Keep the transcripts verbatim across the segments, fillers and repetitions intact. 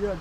yun.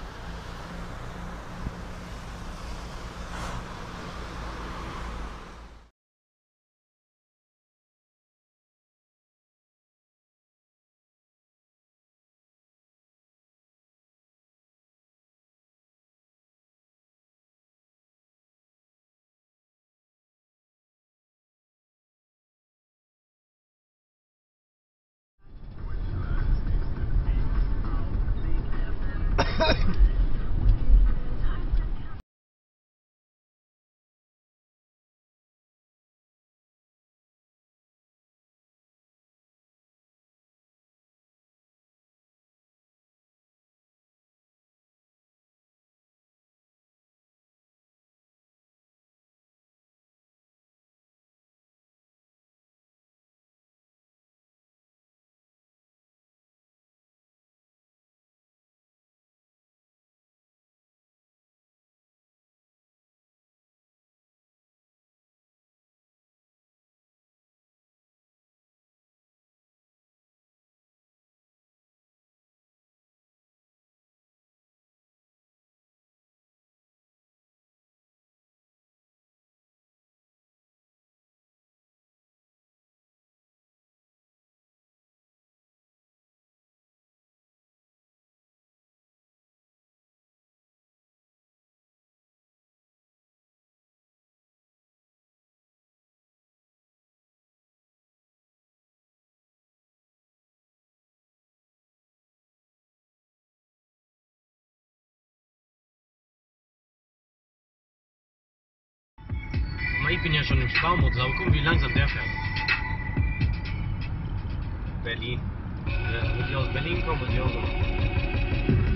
Ich bin ja schon im Sparmodus. Aber gucken, wie langsam der fährt. Berlin. Äh, wenn die aus Berlin kommen, muss ich auch so.